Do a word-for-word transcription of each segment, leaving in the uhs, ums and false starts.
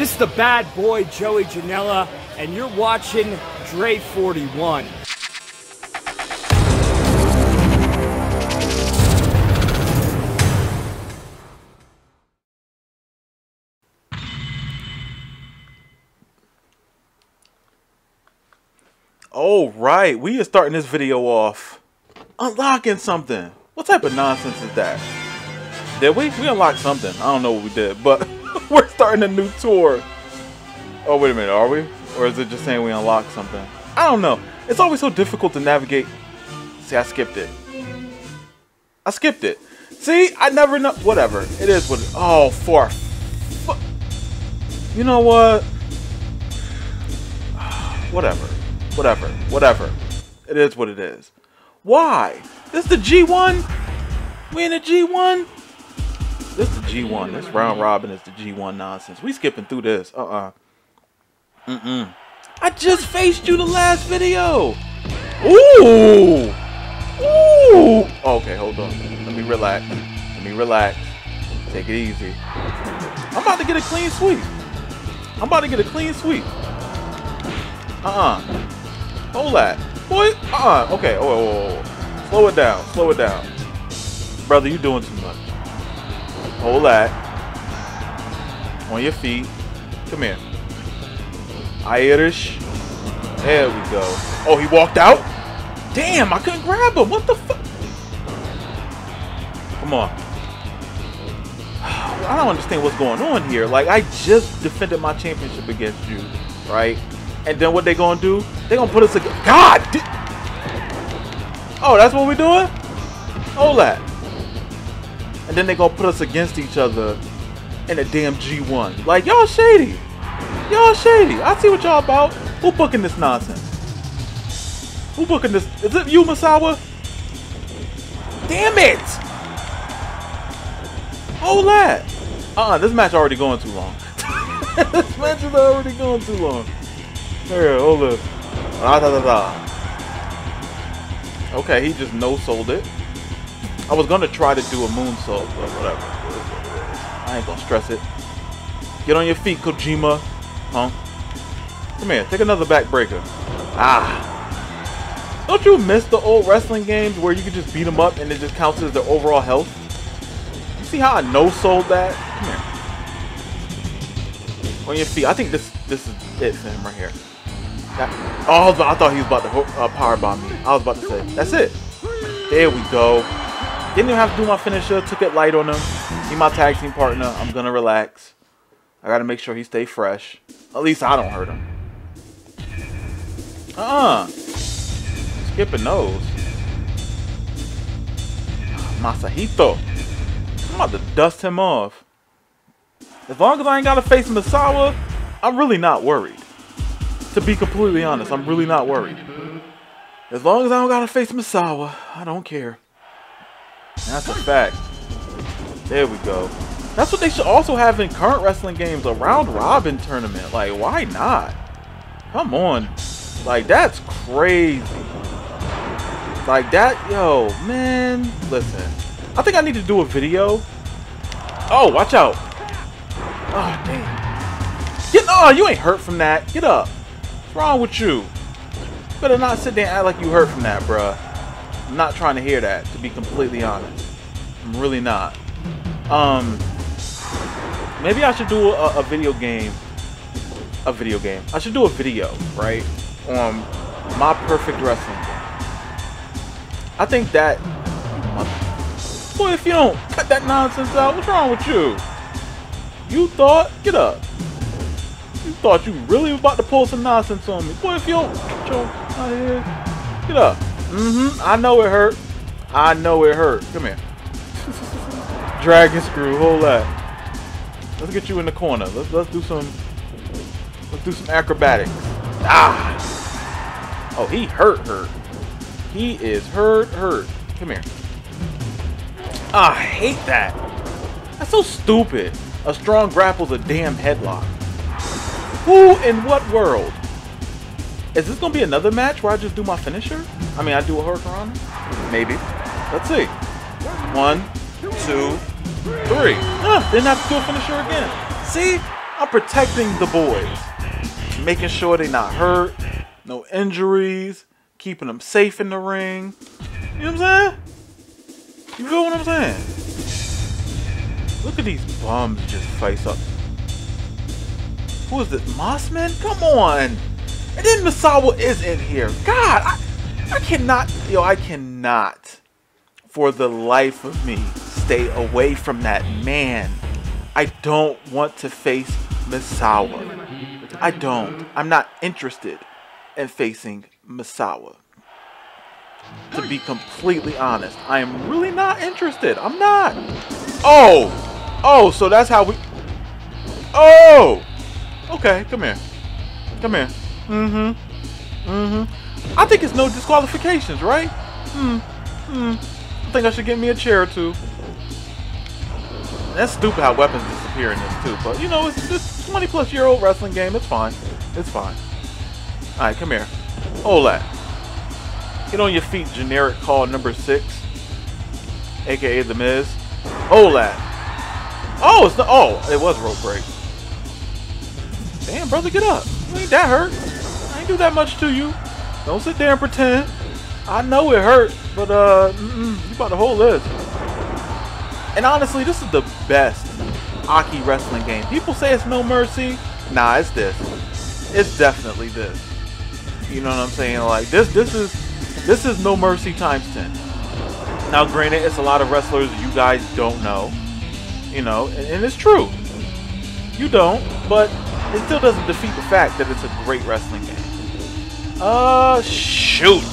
This is the bad boy Joey Janela, and you're watching Dre forty-one. All right, we are starting this video off unlocking something. What type of nonsense is that? Did we? We unlocked something. I don't know what we did, but we're starting a new tour. Oh, wait a minute, are we? Or is it just saying we unlocked something? I don't know. It's always so difficult to navigate. See, I skipped it. I skipped it. See, I never know. Whatever. It is what it is. Oh, for. You know what? Whatever. Whatever. Whatever. It is what it is. Why? This is the G one? We in the G one? This is the G one. This round robin is the G one nonsense. We skipping through this. Uh-uh. Mm-mm. I just faced you the last video. Ooh. Ooh. Okay, hold on. Let me relax. Let me relax. Take it easy. I'm about to get a clean sweep. I'm about to get a clean sweep. Uh-uh. Hold that. Boy. Uh-uh. Okay. Oh, oh, oh. Slow it down. Slow it down. Brother, you doing too much. Hold that. On your feet. Come here. Irish. There we go. Oh, he walked out? Damn, I couldn't grab him. What the fuck? Come on. I don't understand what's going on here. Like, I just defended my championship against you, right? And then what they gonna do? They gonna put us a... God! Oh, that's what we're doing? Hold that. And then they gonna put us against each other in a damn G one. Like, y'all shady. Y'all shady. I see what y'all about. Who booking this nonsense? Who booking this? Is it you, Misawa? Damn it! Oh, lad. Uh-uh, this match already going too long. This match is already going too long. Here, hold it. Da, da, da, da. Okay, he just no-sold it. I was gonna try to do a moonsault, but whatever. I ain't gonna stress it. Get on your feet, Kojima. Huh? Come here, take another backbreaker. Ah. Don't you miss the old wrestling games where you could just beat them up and it just counts as their overall health? You see how I no-sold that? Come here. On your feet. I think this this is it for him right here. That, oh, I thought he was about to uh, powerbomb me. I was about to say, that's it. There we go. Didn't even have to do my finisher. Took it light on him. He's my tag team partner. I'm going to relax. I got to make sure he stays fresh. At least I don't hurt him. Uh-uh. Skipping those. Masahito. I'm about to dust him off. As long as I ain't got to face Misawa, I'm really not worried. To be completely honest, I'm really not worried. As long as I don't got to face Misawa, I don't care. That's a fact. There we go. That's what they should also have in current wrestling games, a round robin tournament. Like, why not? Come on. Like, that's crazy. Like that, yo, man. Listen, I think I need to do a video. Oh, watch out. Oh, damn. Get, oh, you ain't hurt from that. Get up. What's wrong with you? Better not sit there and act like you hurt from that, bruh. I'm not trying to hear that, to be completely honest. I'm really not. Um, maybe I should do a, a video game. A video game. I should do a video, right? On my perfect wrestling game. I think that... Boy, if you don't cut that nonsense out, what's wrong with you? You thought... Get up. You thought you really were about to pull some nonsense on me. Boy, if you don't... Get, your, out of here, get up. Mm-hmm. I know it hurt. I know it hurt. Come here. Dragon screw. Hold that. Let's get you in the corner. Let's let's do some let's do some acrobatics. Ah. Oh, he hurt hurt. He is hurt hurt. Come here. Ah, I hate that. That's so stupid. A strong grapple's a damn headlock. Who in what world? Is this gonna be another match where I just do my finisher? I mean, I do a hurricanrana? Maybe. Let's see. One, two, three. Ah, didn't have to do a finisher again. See? I'm protecting the boys, making sure they're not hurt, no injuries, keeping them safe in the ring. You know what I'm saying? You feel what I'm saying? Look at these bums just face up. Who is this? Mossman? Come on! And then Misawa is in here. God, I, I cannot, yo, I cannot for the life of me stay away from that man. I don't want to face Misawa. I don't. I'm not interested in facing Misawa. To be completely honest, I am really not interested. I'm not. Oh! Oh, so that's how we... Oh! Okay, come here. Come here. Mm-hmm. Mm-hmm. I think it's no disqualifications, right? Hmm. Hmm. I think I should get me a chair or two. That's stupid how weapons disappear in this too, but you know, it's this twenty plus year old wrestling game. It's fine. It's fine. Alright, come here. Ola. Get on your feet, generic call number six. A K A The Miz. Ola. Oh, it's the, oh, it was rope break. Damn, brother, get up. You ain't that hurt. I ain't do that much to you. Don't sit there and pretend. I know it hurt, but uh, mm-mm, you about to hold this. And honestly, this is the best Aki wrestling game. People say it's No Mercy. Nah, it's this. It's definitely this. You know what I'm saying? Like this, this is this is No Mercy times ten. Now, granted, it's a lot of wrestlers you guys don't know. You know, and, and it's true. You don't, but. It still doesn't defeat the fact that it's a great wrestling game. Uh, shoot.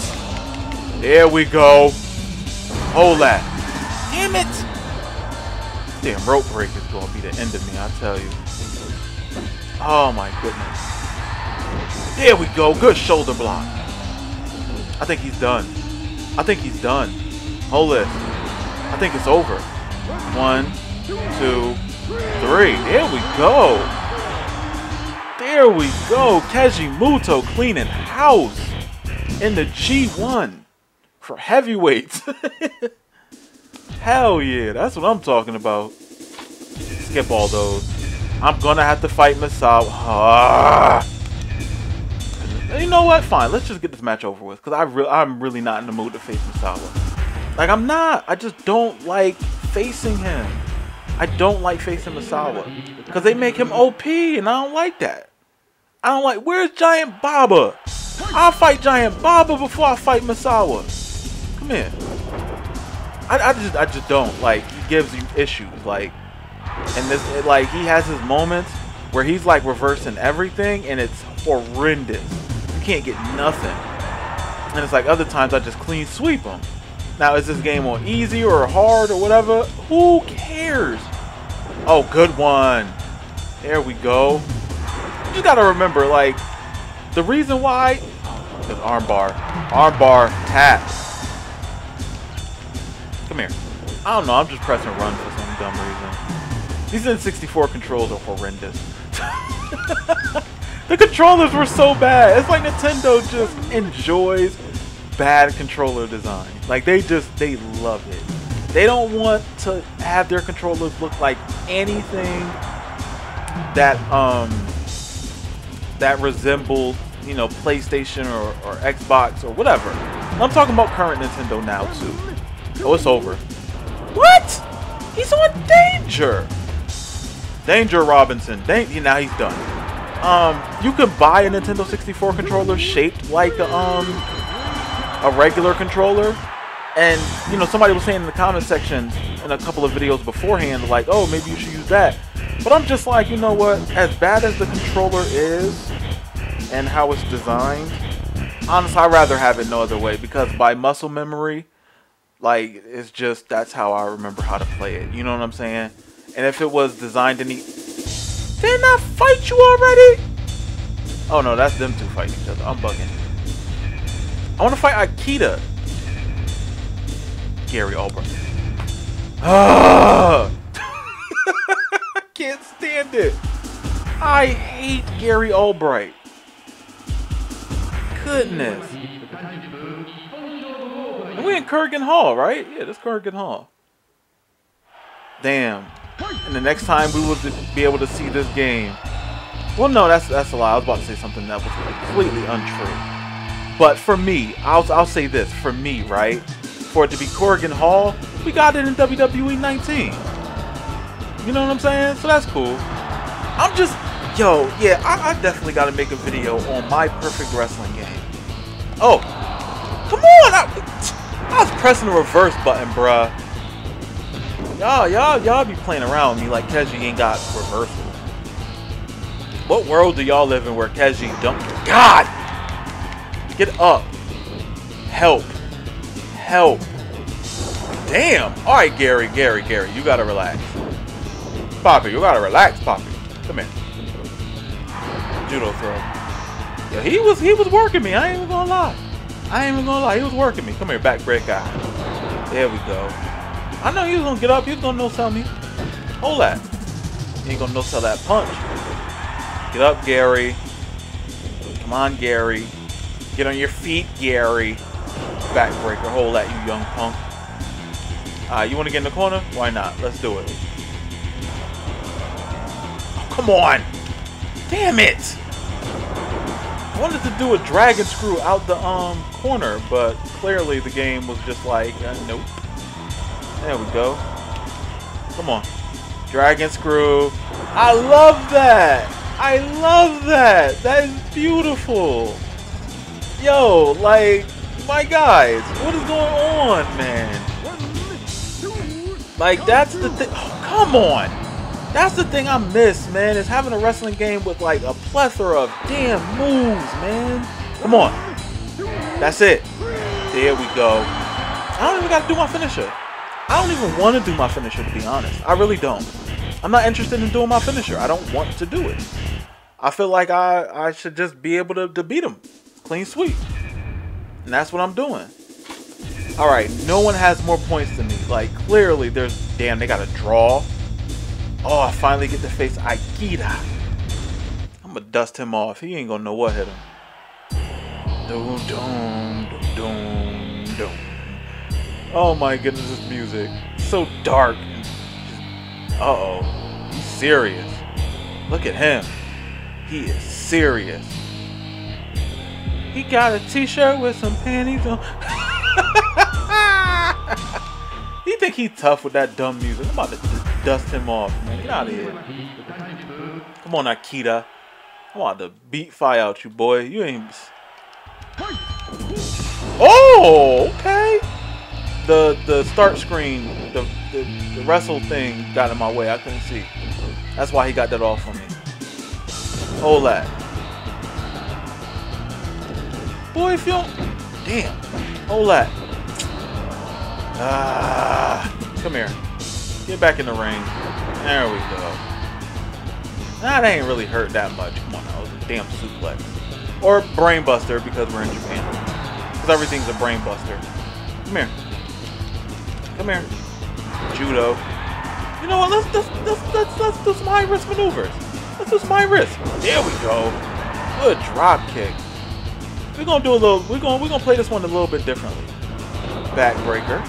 There we go. Hold that. Damn it. Damn, rope break is going to be the end of me, I tell you. Oh, my goodness. There we go. Good shoulder block. I think he's done. I think he's done. Hold it. I think it's over. One, two, three. There we go. There we go, Keiji Muto cleaning house in the G one for heavyweights. Hell yeah, that's what I'm talking about. Skip all those. I'm gonna have to fight Misawa. Ah. You know what? Fine, let's just get this match over with because I re I'm really not in the mood to face Misawa. Like I'm not. I just don't like facing him. I don't like facing Misawa because they make him O P, and I don't like that. I don't like, where's Giant Baba? I'll fight Giant Baba before I fight Misawa. Come here. I, I just I just don't. Like, he gives you issues. Like, and this it, like he has his moments where he's like reversing everything and it's horrendous. You can't get nothing. And it's like other times I just clean sweep him. Now is this game on easy or hard or whatever? Who cares? Oh, good one. There we go. You gotta remember, like, the reason why the armbar, armbar tap. Come here. I don't know. I'm just pressing run for some dumb reason. These N sixty-four controls are horrendous. The controllers were so bad. It's like Nintendo just enjoys bad controller design. Like they just they love it. They don't want to have their controllers look like anything that um. that resemble, you know, PlayStation or, or Xbox or whatever. I'm talking about current Nintendo now, too. Oh, it's over. What? He's on Danger. Danger Robinson. Dan- now he's done. Um, you can buy a Nintendo sixty-four controller shaped like a, um, a regular controller. And, you know, somebody was saying in the comment section in a couple of videos beforehand, like, oh, maybe you should use that. But I'm just like, you know what, as bad as the controller is and how it's designed, honestly, I'd rather have it no other way because by muscle memory, like, it's just, that's how I remember how to play it. You know what I'm saying? And if it was designed any... Didn't I fight you already? Oh, no, that's them two fighting each other. I'm bugging. I want to fight Akira. Gary Albright. Ah! Can't stand it. I hate Gary Albright. Goodness. And we in Kurgan Hall, right? Yeah, that's Kurgan Hall. Damn. And the next time we will be able to see this game Well, no, that's that's a lie. I was about to say something that was completely untrue. But for me, I'll I'll say this. For me, right? For it to be Kurgan Hall, we got it in W W E nineteen. You know what I'm saying? So that's cool. I'm just, yo, yeah, I, I definitely got to make a video on my perfect wrestling game. Oh, come on! I, I was pressing the reverse button, bruh. Y'all, y'all, y'all be playing around with me like Keiji ain't got reversal. What world do y'all live in where Keiji don't? God, get up! Help! Help! Damn! All right, Gary, Gary, Gary, you gotta relax. Poppy, you gotta relax, Poppy. Come here. Judo throw. Yo, he was he was working me. I ain't even gonna lie. I ain't even gonna lie. He was working me. Come here, back break guy. There we go. I know you was gonna get up. You was gonna no sell me. Hold that. You ain't gonna no sell that punch. Get up, Gary. Come on, Gary. Get on your feet, Gary. Backbreaker. Hold that, you young punk. Uh, you want to get in the corner? Why not? Let's do it. Oh, come on. Damn it. I wanted to do a dragon screw out the um corner, but clearly the game was just like, uh, nope. There we go. Come on. Dragon screw. I love that. I love that. That is beautiful. Yo, like, my guys, what is going on, man? Like, that's the thing. Oh, come on. That's the thing I miss, man, is having a wrestling game with, like, a plethora of damn moves, man. Come on. That's it. There we go. I don't even got to do my finisher. I don't even want to do my finisher, to be honest. I really don't. I'm not interested in doing my finisher. I don't want to do it. I feel like I, I should just be able to, to beat him. Clean sweep. And that's what I'm doing. Alright, no one has more points than me. Like, clearly, there's... Damn, they got a draw. Oh, I finally get to face Akira. I'm gonna dust him off. He ain't gonna know what hit him. Doom, doom, doom, doom. Oh my goodness, this music. So dark. Uh-oh. He's serious. Look at him. He is serious. He got a t-shirt with some panties on. You think he tough with that dumb music? I'm about to dust him off, man. Get out of here. Come on, Akira. I'm about to beat fire out you, boy. You ain't... Oh, okay. The the start screen, the, the, the wrestle thing got in my way. I couldn't see. That's why he got that off on me. Hold that. Boy, if you don't... Damn. Hold that. Ah, come here. Get back in the ring. There we go. That ain't really hurt that much. Come on, that was a damn suplex. Or brainbuster, because we're in Japan. Because everything's a brainbuster. Come here. Come here. Judo. You know what? Let's, let's, let's, let's, let's do some high risk maneuvers. Let's do some high risk. There we go. Good drop kick. We're gonna do a little. We're gonna we're gonna play this one a little bit differently. Backbreaker.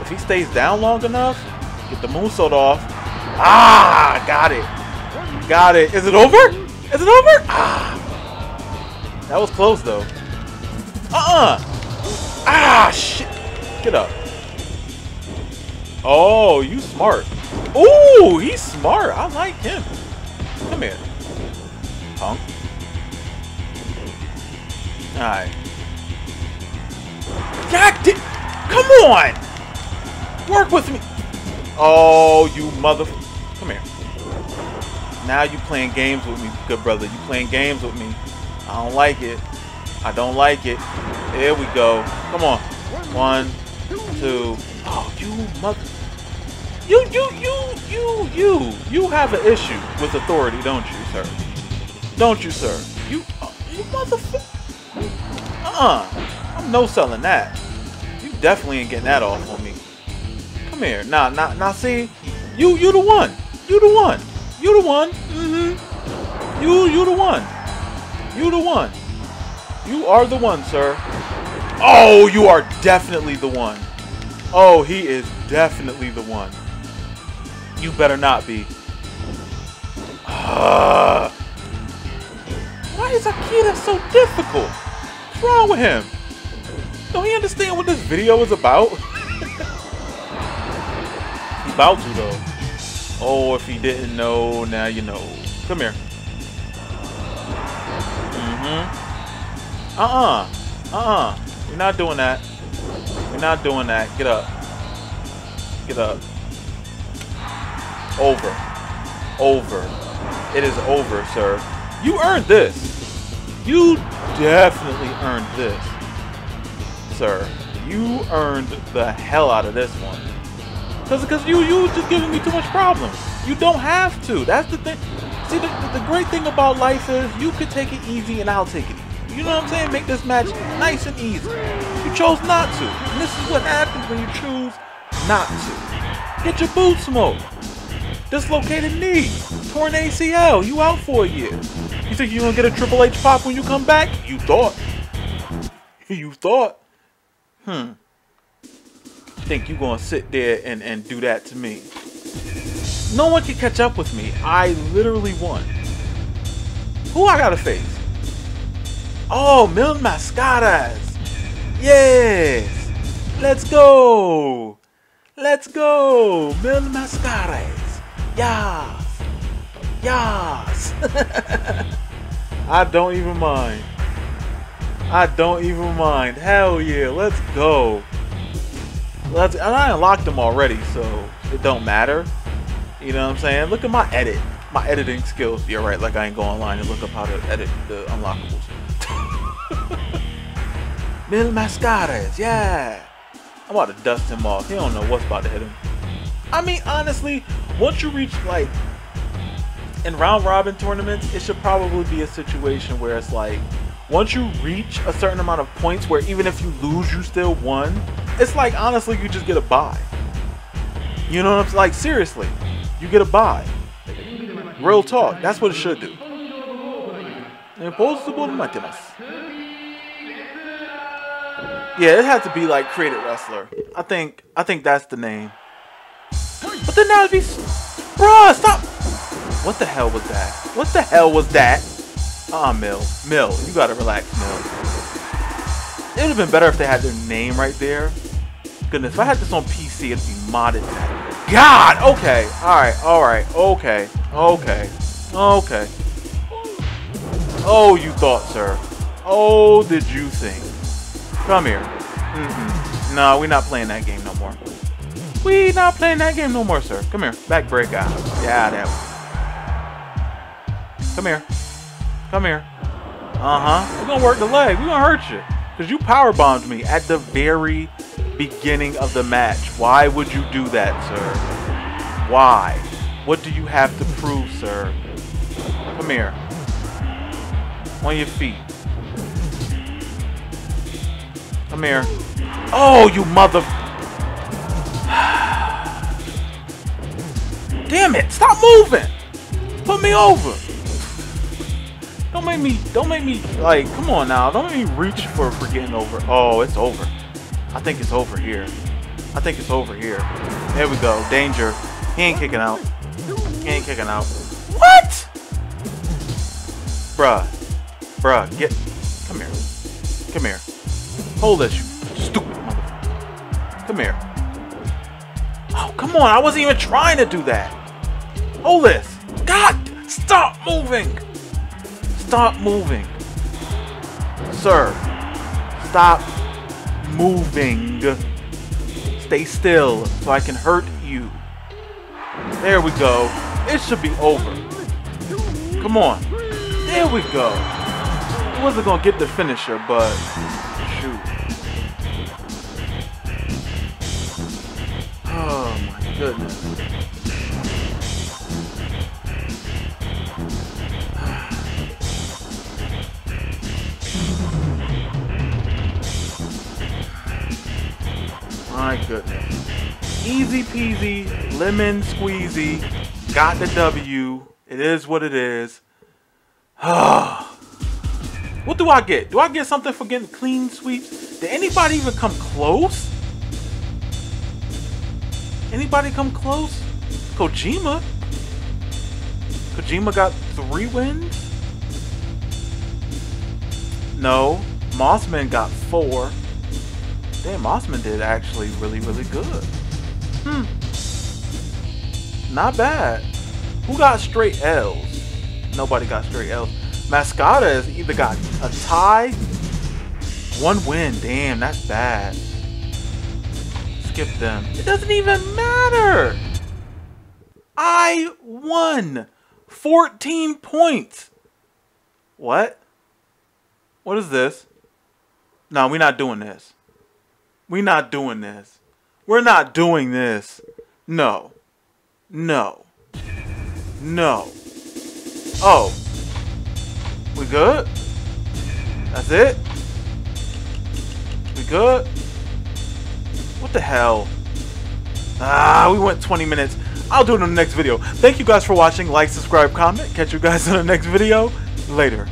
If he stays down long enough, get the moonsault off. Ah, got it. Got it. Is it over? Is it over? Ah, that was close though. Uh-uh. Ah, shit. Get up. Oh, you smart. Ooh, he's smart. I like him. Come here. Punk. Alright. God damn. Come on! Work with me. Oh, you mother... Come here. Now you playing games with me, good brother. You playing games with me. I don't like it. I don't like it. There we go. Come on. One, two... Oh, you mother... You, you, you, you, you. You have an issue with authority, don't you, sir? Don't you, sir? You, oh, you motherfucker. Uh-uh. I'm no selling that. You definitely ain't getting that off on me. Come here. Nah, nah, nah, see? You, you the one. You the one. You the one. Mm-hmm. You, you the one. You the one. You are the one, sir. Oh, you are definitely the one. Oh, he is definitely the one. You better not be. Uh, so difficult? What's wrong with him? Don't he understand what this video is about? He's about to though. Oh, if he didn't know, now you know. Come here. Mm-hmm. Uh-uh. Uh-uh. You're not doing that. You're not doing that. Get up. Get up. Over. Over. It is over, sir. You earned this. You definitely earned this, sir. You earned the hell out of this one. Cause, cause you, you just giving me too much problems. You don't have to. That's the thing. See, the, the great thing about life is you could take it easy and I'll take it easy. You know what I'm saying? Make this match nice and easy. You chose not to. And this is what happens when you choose not to. Get your boot smoked. Dislocated knee, torn A C L, you out for a year. You think you're gonna get a Triple H pop when you come back? You thought. You thought. Hmm. Think you gonna sit there and, and do that to me? No one can catch up with me. I literally won. Who I gotta face? Oh, Mil Mascaras. Yes. Let's go. Let's go. Mil Mascaras. Yas! Yas! I don't even mind. I don't even mind. Hell yeah, let's go. Let's, and I unlocked them already, so it don't matter. You know what I'm saying? Look at my edit. My editing skills. You're right, like I ain't go online and look up how to edit the unlockables. Mil Mascaras, yeah! I'm about to dust him off. He don't know what's about to hit him. I mean, honestly, once you reach, like, in round robin tournaments, it should probably be a situation where it's like, once you reach a certain amount of points where even if you lose, you still won, it's like, honestly, you just get a bye. You know what I'm saying? Like, seriously, you get a bye. Real talk, that's what it should do. Yeah, it had to be like Created Wrestler. I think, I think that's the name. But then that would be... Bruh, stop! What the hell was that? What the hell was that? Uh-uh, Mil. Mil, you gotta relax, Mil. It would have been better if they had their name right there. Goodness, if I had this on P C, it'd be modded. God! Okay. Alright, alright. Okay. Okay. Okay. Oh, you thought, sir. Oh, did you think? Come here. Mm-mm. No, we're not playing that game no more. We not playing that game no more, sir. Come here. Back break guy. Yeah, that one. Come here. Come here. Uh-huh. We're gonna work the leg. We're gonna hurt you. Because you powerbombed me at the very beginning of the match. Why would you do that, sir? Why? What do you have to prove, sir? Come here. On your feet. Come here. Oh, you mother... Damn it! Stop moving! Put me over! Don't make me, don't make me, like, come on now. Don't make me reach for, for getting over. Oh, it's over. I think it's over here. I think it's over here. There we go. Danger. He ain't kicking out. He ain't kicking out. What? Bruh. Bruh, get, come here. Come here. Hold this, you stupid motherfucker. Come here. Oh, come on. I wasn't even trying to do that. Hold this. God, stop moving. Stop moving. Sir, stop moving. Stay still so I can hurt you. There we go. It should be over. Come on. There we go. I wasn't going to get the finisher, but shoot. Oh my goodness. My goodness. Easy peasy, lemon squeezy, got the W. It is what it is. What do I get? Do I get something for getting clean sweeps? Did anybody even come close? Anybody come close? Kojima? Kojima got three wins? No, Mossman got four. Damn, Mossman did actually really, really good. Hmm. Not bad. Who got straight L's? Nobody got straight L's. Mascaras either got a tie, one win. Damn, that's bad. Skip them. It doesn't even matter. I won fourteen points. What? What is this? No, we're not doing this. We're not doing this. We're not doing this. No. No. No. Oh. We good? That's it? We good? What the hell? Ah, we went twenty minutes. I'll do it in the next video. Thank you guys for watching. Like, subscribe, comment. Catch you guys in the next video. Later.